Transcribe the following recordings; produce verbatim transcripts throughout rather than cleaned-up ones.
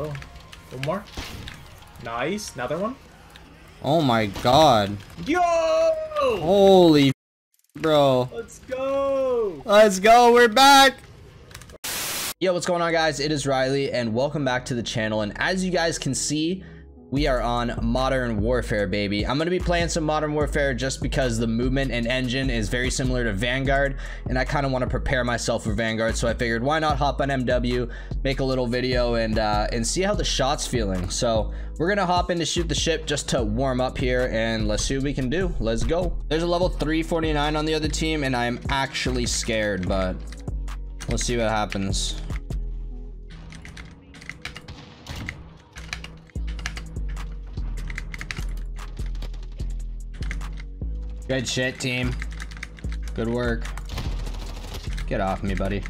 Oh, one more. Nice, another one. Oh my god. Yo! Holy bro. Let's go! Let's go, we're back! Yo, what's going on guys? It is Riley and welcome back to the channel. And as you guys can see, we are on Modern Warfare, baby. I'm gonna be playing some Modern Warfare just because the movement and engine is very similar to Vanguard, and I kind of want to prepare myself for Vanguard, so I figured why not hop on M W, make a little video, and uh, and see how the shot's feeling. So we're gonna hop in to Shoot the Ship just to warm up here, and let's see what we can do. Let's go. There's a level three forty-nine on the other team, and I am actually scared, but let's see what happens. Good shit, team. Good work. Get off me, buddy.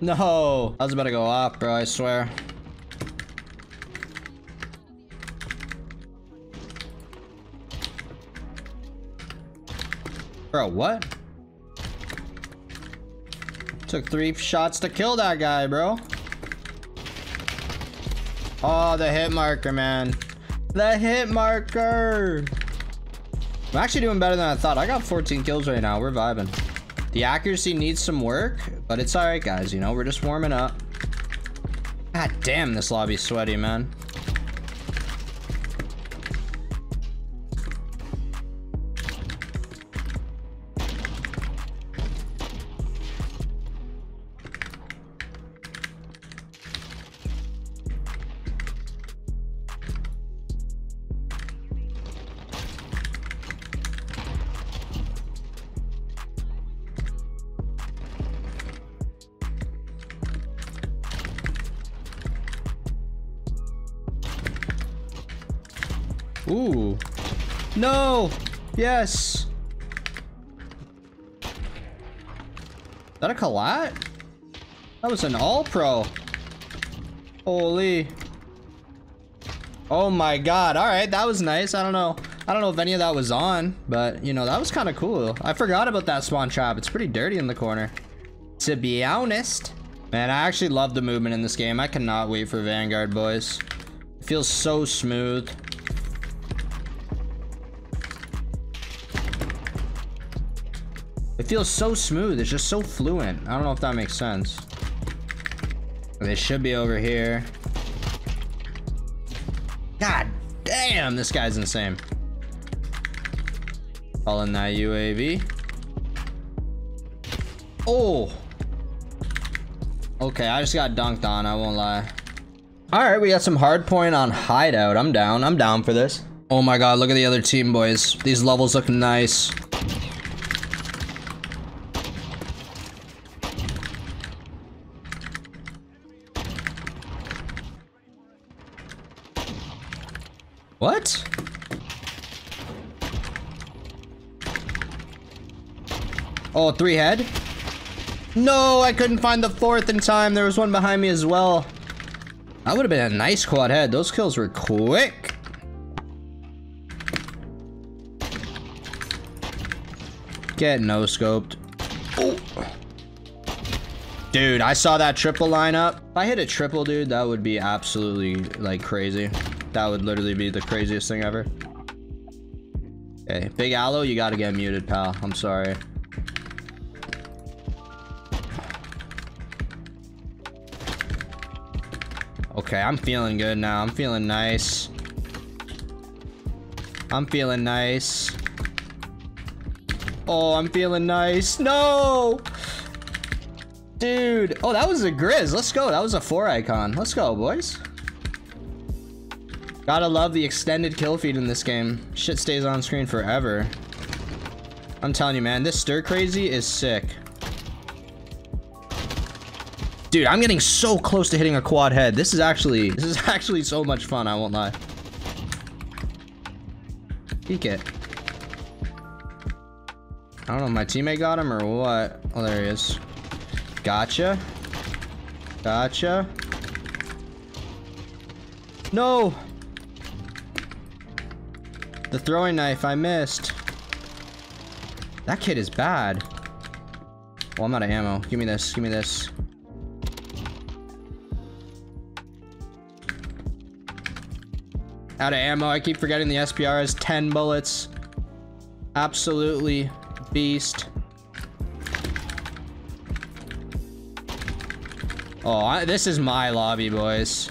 No! I was about to go off, bro, I swear. Bro, what? Took three shots to kill that guy, bro. Oh, the hit marker, man. The hit marker. I'm actually doing better than I thought. I got fourteen kills right now. We're vibing. The accuracy needs some work, but it's all right, guys. You know, we're just warming up. God damn, this lobby's sweaty, man. Ooh. No! Yes! Is that a collat? That was an all-pro. Holy. Oh my god. Alright, that was nice. I don't know. I don't know if any of that was on, but, you know, that was kind of cool. I forgot about that spawn trap. It's pretty dirty in the corner, to be honest. Man, I actually love the movement in this game. I cannot wait for Vanguard, boys. It feels so smooth. It feels so smooth. It's just so fluent. I don't know if that makes sense. They should be over here. God damn, this guy's insane. All in that U A V. Oh. Okay, I just got dunked on. I won't lie. All right, we got some hardpoint on Hideout. I'm down. I'm down for this. Oh my god, look at the other team, boys. These levels look nice. What? Oh, three head? No, I couldn't find the fourth in time. There was one behind me as well. That would have been a nice quad head. Those kills were quick. Get no-scoped. Oh. Dude, I saw that triple lineup. If I hit a triple, dude, that would be absolutely, like, crazy. That would literally be the craziest thing ever. Okay, Big Allo, you gotta get muted, pal. I'm sorry. Okay, I'm feeling good now. I'm feeling nice. I'm feeling nice. Oh, I'm feeling nice. No! Dude. Oh, that was a Grizz. Let's go. That was a four icon. Let's go, boys. Gotta love the extended kill feed in this game. Shit stays on screen forever. I'm telling you, man, this stir crazy is sick. Dude, I'm getting so close to hitting a quad head. This is actually, this is actually so much fun, I won't lie. Peek it. I don't know if my teammate got him or what. Oh, there he is. Gotcha. Gotcha. No! The throwing knife, I missed. That kid is bad. Well, I'm out of ammo. Give me this, give me this. Out of ammo. I keep forgetting the S B R has ten bullets. Absolutely beast. Oh, I, this is my lobby, boys.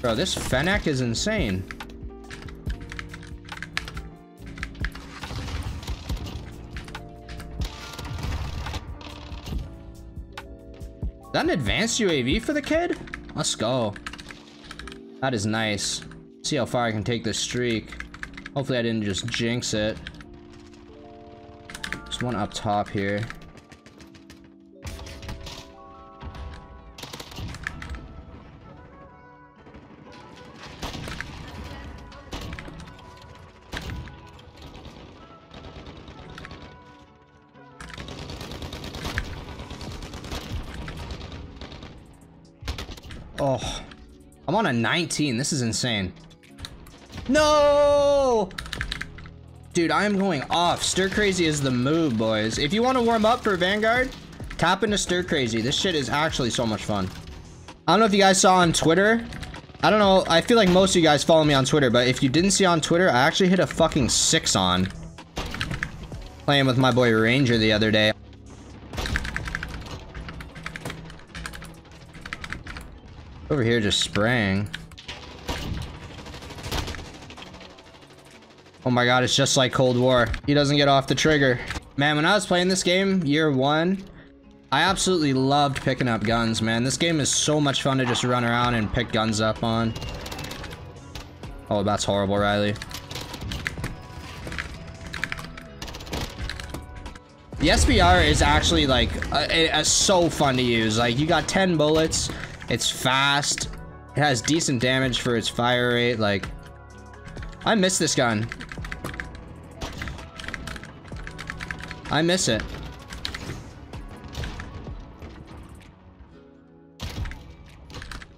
Bro, this Fennec is insane. Is that an advanced U A V for the kid? Let's go. That is nice. Let's see how far I can take this streak. Hopefully I didn't just jinx it. There's one up top here. Oh, I'm on a nineteen. This is insane. No! Dude, I am going off. Stir Crazy is the move, boys. If you want to warm up for Vanguard, tap into Stir Crazy. This shit is actually so much fun. I don't know if you guys saw on Twitter. I don't know. I feel like most of you guys follow me on Twitter, but if you didn't see on Twitter, I actually hit a fucking six on playing with my boy Ranger the other day. Over here just spraying. Oh my god, it's just like Cold War. He doesn't get off the trigger. Man, when I was playing this game, year one, I absolutely loved picking up guns, man. This game is so much fun to just run around and pick guns up on. Oh, that's horrible, Riley. The S B R is actually like a, a, so fun to use. Like, you got ten bullets, it's fast, it has decent damage for its fire rate. Like, I miss this gun. I miss it.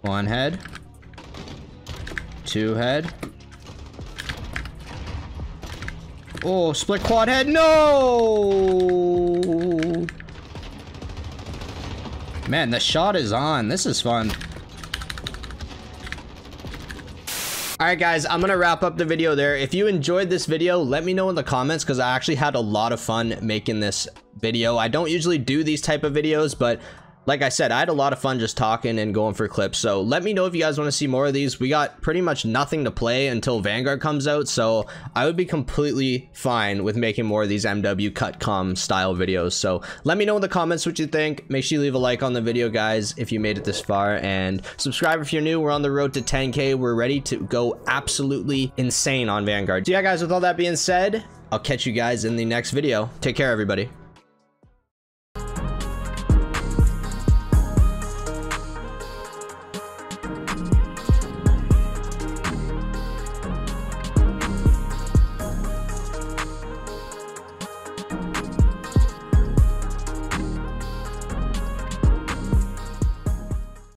One head. Two head. Oh, split quad head. No! Man, the shot is on. This is fun. Alright guys, I'm gonna wrap up the video there. If you enjoyed this video, let me know in the comments, because I actually had a lot of fun making this video. I don't usually do these type of videos, but like I said, I had a lot of fun just talking and going for clips. So let me know if you guys want to see more of these. We got pretty much nothing to play until Vanguard comes out, so I would be completely fine with making more of these M W Cutcom style videos. So let me know in the comments what you think. Make sure you leave a like on the video, guys, if you made it this far, and subscribe if you're new. We're on the road to ten K. We're ready to go absolutely insane on Vanguard. So yeah, guys, with all that being said, I'll catch you guys in the next video. Take care, everybody.